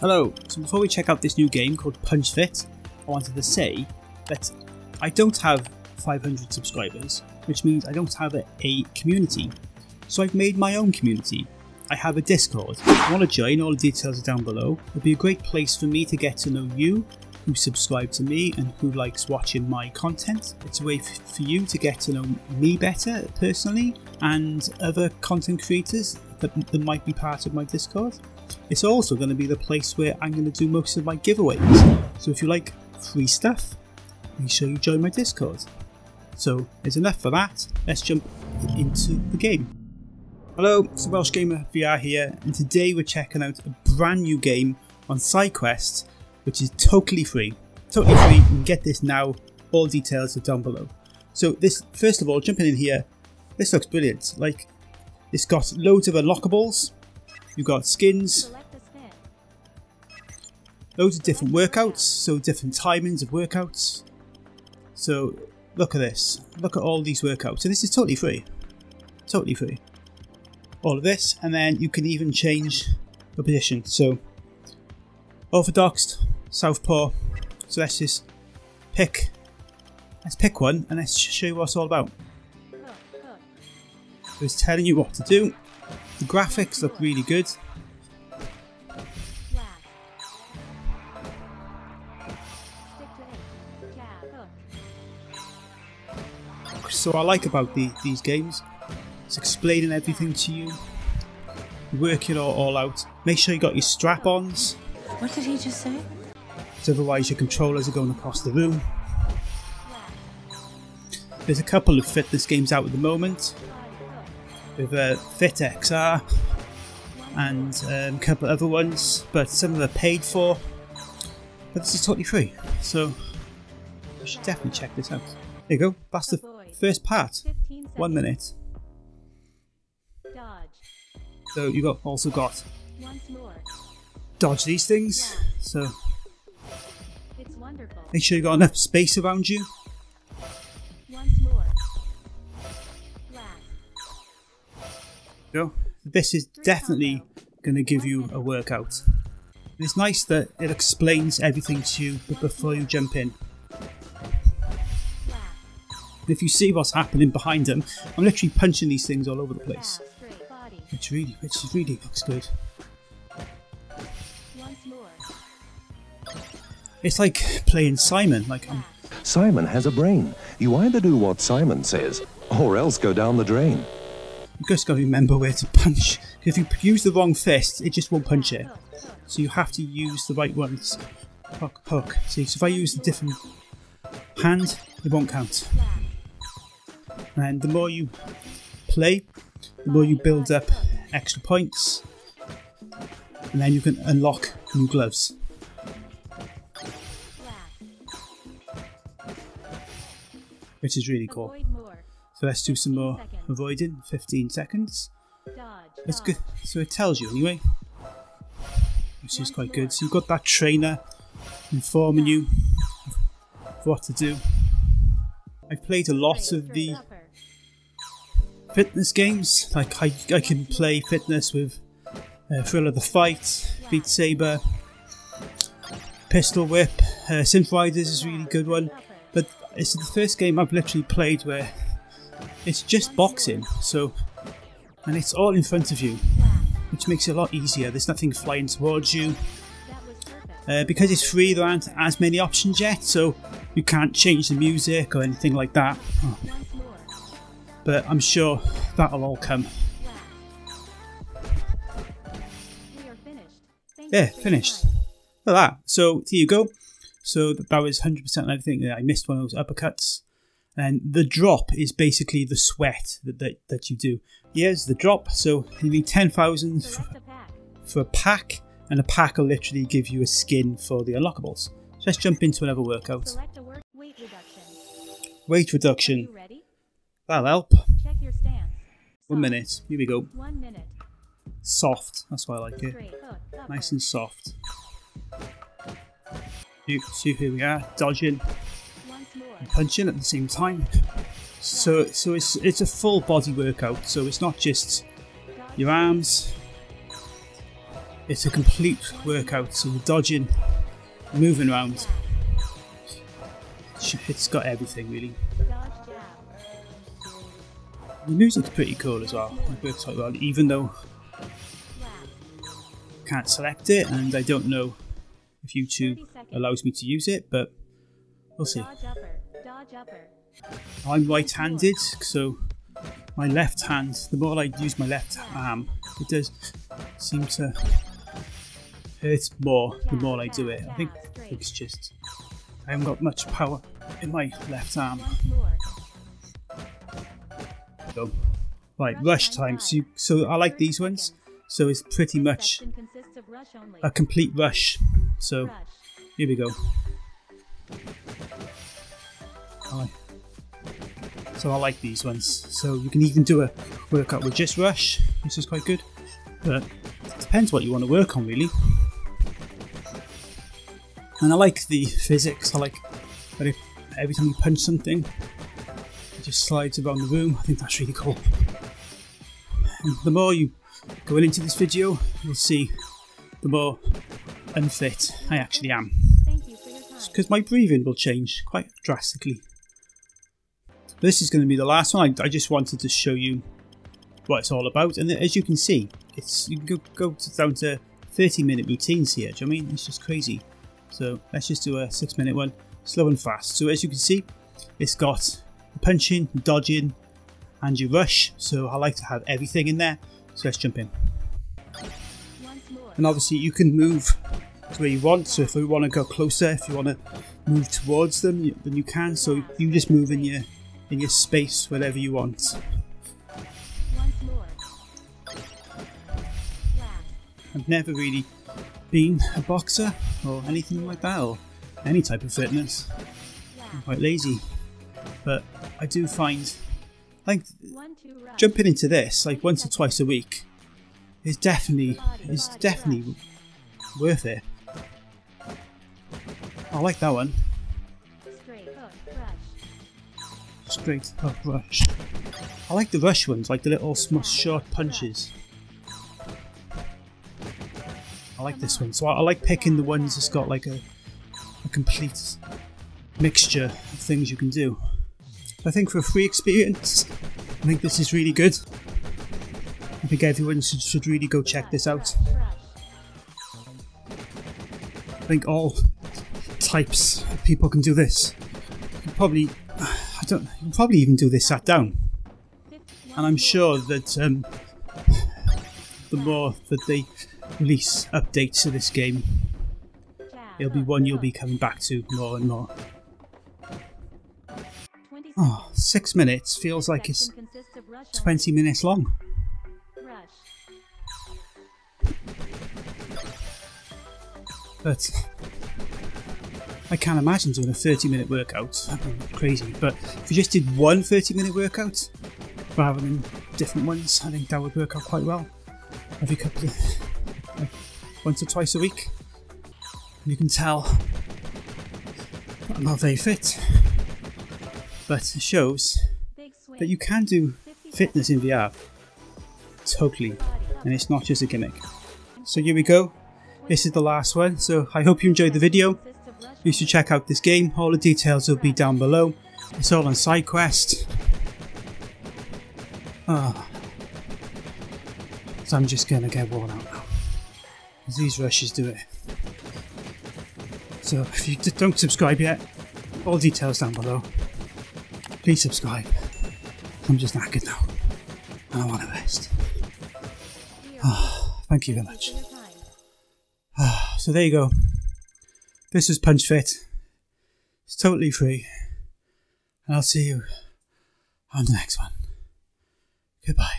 Hello, so before we check out this new game called Punch Fit, I wanted to say that I don't have 500 subscribers, which means I don't have a community. So I've made my own community. I have a Discord. If you want to join, all the details are down below. It'll be a great place for me to get to know you, who subscribe to me and who likes watching my content. It's a way for you to get to know me better personally and other content creators that might be part of my Discord. It's also going to be the place where I'm going to do most of my giveaways. So if you like free stuff, make sure you join my Discord. So there's enough for that. Let's jump into the game. Hello, it's Welsh Gamer VR here, and today we're checking out a brand new game on SideQuest, which is totally free. Totally free, you can get this now. All details are down below. So this, first of all, jumping in here, this looks brilliant. Like, it's got loads of unlockables. You've got skins, loads of different workouts, so different timings of workouts. So look at this, look at all these workouts. So this is totally free, totally free. All of this, and then you can even change the position. So orthodox, southpaw. So let's just pick. Let's pick one, and let's show you what it's all about. So it's telling you what to do. The graphics look really good. So what I like about these games, it's explaining everything to you. You work it all out. Make sure you got your strap-ons. What did he just say? Because otherwise your controllers are going across the room. There's a couple of fitness games out at the moment, with Fit XR and a couple other ones, but some of them are paid for, but this is totally free, so you should definitely check this out. There you go, that's the first part, 1 minute. So you've also got dodge these things, so make sure you've got enough space around you. Go. This is definitely going to give you a workout. And it's nice that it explains everything to you before you jump in. And if you see what's happening behind them, I'm literally punching these things all over the place. Which really looks good. It's like playing Simon. Like Simon has a brain. You either do what Simon says, or else go down the drain. You just got to remember where to punch, because if you use the wrong fist, it just won't punch it. So you have to use the right ones. Hook. See, so if I use a different hand, it won't count. And the more you play, the more you build up extra points, and then you can unlock new gloves. Which is really cool. So let's do some more avoiding, 15 seconds. That's good. So it tells you anyway, which is quite good. So you've got that trainer informing you of what to do. I've played a lot of the fitness games. Like I can play fitness with Thrill of the Fight, Beat Saber, Pistol Whip, Synth Riders is a really good one. But it's the first game I've literally played where it's just boxing, so, and it's all in front of you, which makes it a lot easier. There's nothing flying towards you. Because it's free, there aren't as many options yet, so you can't change the music or anything like that. Oh. But I'm sure that'll all come. Yeah, finished. Look at that. So, there you go. So, that was 100% everything. I missed one of those uppercuts. And the drop is basically the sweat that you do. Here's the drop. So you need 10,000 for a pack, and a pack will literally give you a skin for the unlockables. So let's jump into another workout. Weight reduction. That'll help. Check your stance. 1 minute. Here we go. 1 minute. Soft. That's why I like it. Nice and soft. You see who we are? Dodging. Punching at the same time, so it's a full body workout. So it's not just your arms, It's a complete workout, so the dodging, moving around, it's got everything really. The music's pretty cool as well, it works quite well, even though I can't select it and I don't know if YouTube allows me to use it, but we'll see. I'm right-handed, so my left hand, the more I use my left arm, it does seem to hurt more the more I do it. I think it's just I haven't got much power in my left arm. So, right, rush time. So I like these ones. So it's pretty much a complete rush. So here we go. Right. So I like these ones. So you can even do a workout with just rush, which is quite good. But it depends what you want to work on really. And I like the physics. I like that if every time you punch something, it just slides around the room. I think that's really cool. And the more you go into this video, you'll see the more unfit I actually am. Because my breathing will change quite drastically. This is going to be the last one. I just wanted to show you what it's all about, and as you can see, it's, you can go down to 30-minute routines here. Do you know what I mean? It's just crazy. So let's just do a 6-minute one, slow and fast. So as you can see, it's got the punching, the dodging, and your rush. So I like to have everything in there. So let's jump in. And obviously, you can move to where you want. So if you want to go closer, if you want to move towards them, then you can. So you just move in your space, whatever you want. I've never really been a boxer or anything like that, or any type of fitness. I'm quite lazy, but I do find, like, jumping into this like once or twice a week is definitely worth it. I like that one. Straight up rush. I like the rush ones, like the little short punches. I like this one. So I like picking the ones that's got like a complete mixture of things you can do. I think for a free experience, I think this is really good. I think everyone should really go check this out. I think all types of people can do this. You can probably even do this sat down, and I'm sure that the more that they release updates to this game, it'll be one you'll be coming back to more and more. Oh, 6 minutes feels like it's 20 minutes long. But I can't imagine doing a 30-minute workout. That would be crazy. But if you just did one 30-minute workout rather than different ones, I think that would work out quite well. Every couple of, like, once or twice a week. And you can tell I'm not very fit, but it shows that you can do fitness in VR. Totally. And it's not just a gimmick. So here we go. This is the last one. So I hope you enjoyed the video. You should check out this game, all the details will be down below. It's all on SideQuest. Oh. So I'm just gonna get worn out now, because these rushes do it. So if you don't subscribe yet, all details down below. Please subscribe. I'm just knackered now, and I want to rest. Oh, thank you very much. Oh, so there you go. This is Punch Fit. It's totally free. And I'll see you on the next one. Goodbye.